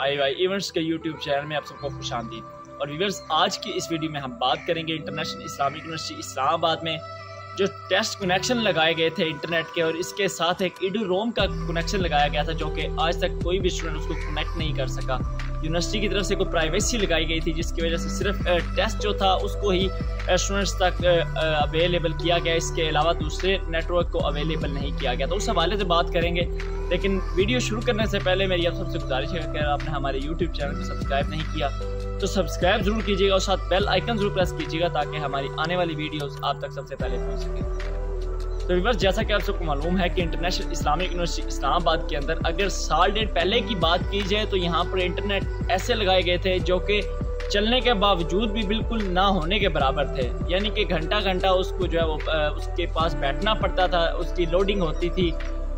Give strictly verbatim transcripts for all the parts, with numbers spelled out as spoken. आई Y events के YouTube channel में आप सबको खुश आमदीद। और व्यूअर्स, आज की इस वीडियो में हम बात करेंगे इंटरनेशनल इस्लामिक यूनिवर्सिटी इस्लामाबाद में जो टेस्ट कनेक्शन लगाए गए थे इंटरनेट के, और इसके साथ एक एडूरोम का कनेक्शन लगाया गया था जो कि आज तक कोई भी स्टूडेंट उसको कनेक्ट नहीं कर सका। यूनिवर्सिटी की तरफ से कोई प्राइवेसी लगाई गई थी जिसकी वजह से सिर्फ टेस्ट जो था उसको ही स्टूडेंट्स तक अवेलेबल किया गया, इसके अलावा दूसरे नेटवर्क को अवेलेबल नहीं किया गया। तो उस हवाले से बात करेंगे, लेकिन वीडियो शुरू करने से पहले मेरी आप सबसे गुजारिश है कि अगर आपने हमारे यूट्यूब चैनल को सब्सक्राइब नहीं किया तो सब्सक्राइब जरूर कीजिएगा और साथ बेल आइकन जरूर प्रेस कीजिएगा ताकि हमारी आने वाली वीडियोस आप तक सबसे पहले पहुंच सके। तो व्यूअर्स, जैसा कि आप सबको मालूम है कि इंटरनेशनल इस्लामिक यूनिवर्सिटी इस्लामाबाद के अंदर अगर साल डेढ़ पहले की बात की जाए तो यहाँ पर इंटरनेट ऐसे लगाए गए थे जो कि चलने के बावजूद भी बिल्कुल ना होने के बराबर थे, यानी कि घंटा घंटा उसको जो है वो उसके पास बैठना पड़ता था, उसकी लोडिंग होती थी,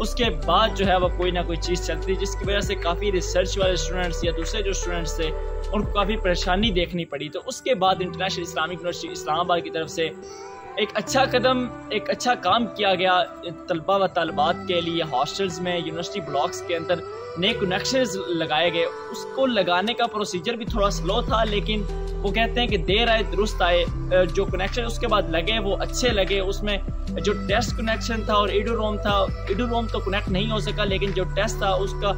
उसके बाद जो है वो कोई ना कोई चीज़ चलती, जिसकी वजह से काफ़ी रिसर्च वाले स्टूडेंट्स या दूसरे जो स्टूडेंट्स थे उनको काफ़ी परेशानी देखनी पड़ी। तो उसके बाद इंटरनेशनल इस्लामिक यूनिवर्सिटी इस्लामाबाद की तरफ से एक अच्छा कदम, एक अच्छा काम किया गया तलबा व तलबात के लिए। हॉस्टल्स में, यूनिवर्सिटी ब्लॉक्स के अंदर नए कनेक्शंस लगाए गए। उसको लगाने का प्रोसीजर भी थोड़ा स्लो था, लेकिन वो कहते हैं कि देर आए दुरुस्त आए। जो कनेक्शन उसके बाद लगे वो अच्छे लगे। उसमें जो टेस्ट कनेक्शन था और एडूरोम था, एडूरोम तो कनेक्ट नहीं हो सका, लेकिन जो टेस्ट था उसका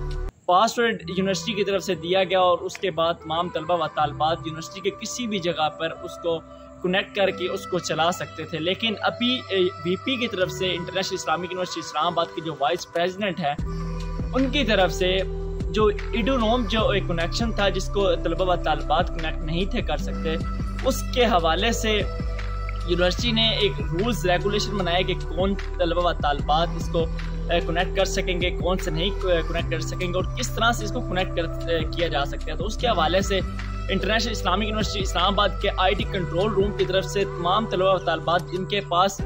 पासवर्ड यूनिवर्सिटी की तरफ से दिया गया और उसके बाद तमाम तलबा व तालबात यूनिवर्सिटी के किसी भी जगह पर उसको कनेक्ट करके उसको चला सकते थे। लेकिन अभी वीपी की तरफ से, इंटरनेशनल इस्लामिक यूनिवर्सिटी इस्लामाबाद के जो वाइस प्रेजिडेंट हैं उनकी तरफ से, जो एडूरोम जो एक कनेक्शन था जिसको तलबा व तालबात कनेक्ट नहीं थे कर सकते, उसके हवाले से यूनिवर्सिटी ने एक रूल्स रेगुलेशन बनाया कि कौन तलबा व तालबात इसको कनेक्ट कर सकेंगे, कौन से नहीं कनेक्ट कर सकेंगे और किस तरह से इसको कनेक्ट कर किया जा सकता है। तो उसके हवाले से इंटरनेशनल इस्लामिक यूनिवर्सिटी इस्लामाबाद के आई टी कंट्रोल रूम की तरफ से तमाम तलबा व तालबात जिनके पास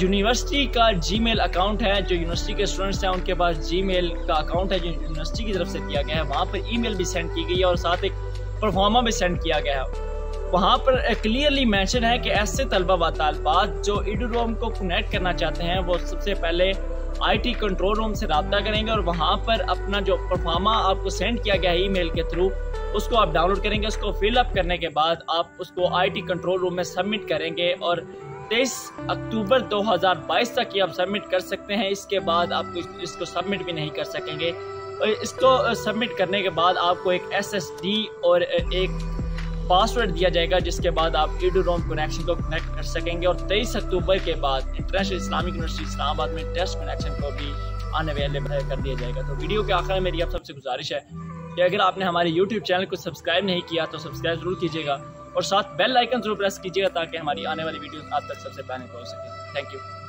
यूनिवर्सिटी का जीमेल अकाउंट है, जो यूनिवर्सिटी के स्टूडेंट्स हैं उनके पास जीमेल का अकाउंट है जो यूनिवर्सिटी की तरफ से दिया गया है, वहाँ पर ईमेल भी सेंड की गई है और साथ एक परफॉर्मा भी सेंड किया गया है। वहाँ पर क्लियरली मेंशन है कि ऐसे तलबा व तालबात जो एडूरोम को कनेक्ट करना चाहते हैं वो सबसे पहले आई टी कंट्रोल रूम से रब्ता करेंगे और वहाँ पर अपना जो परफॉर्मा आपको सेंड किया गया है ईमेल के थ्रू उसको आप डाउनलोड करेंगे। उसको फिलअप करने के बाद आप उसको आई टी कंट्रोल रूम में सबमिट करेंगे और तेईस अक्टूबर दो हज़ार बाईस तक ये आप सबमिट कर सकते हैं। इसके बाद आप इसको सबमिट भी नहीं कर सकेंगे। और इसको सबमिट करने के बाद आपको एक एस एस डी और एक पासवर्ड दिया जाएगा जिसके बाद आप एडूरोम कनेक्शन को कनेक्ट कर सकेंगे। और तेईस अक्टूबर के बाद इंटरनेशनल इस्लामिक यूनिवर्सिटी इस्लामाबाद में टेस्ट कनेक्शन को भी अनअवेलेबल कर दिया जाएगा। तो वीडियो के आखिर में मेरी आप सबसे गुजारिश है कि अगर आपने हमारे यूट्यूब चैनल को सब्सक्राइब नहीं किया तो सब्सक्राइब जरूर कीजिएगा और साथ बेल आइकन जरूर प्रेस कीजिएगा ताकि हमारी आने वाली वीडियोस आप तक सबसे पहले पहुंच सके। Thank you.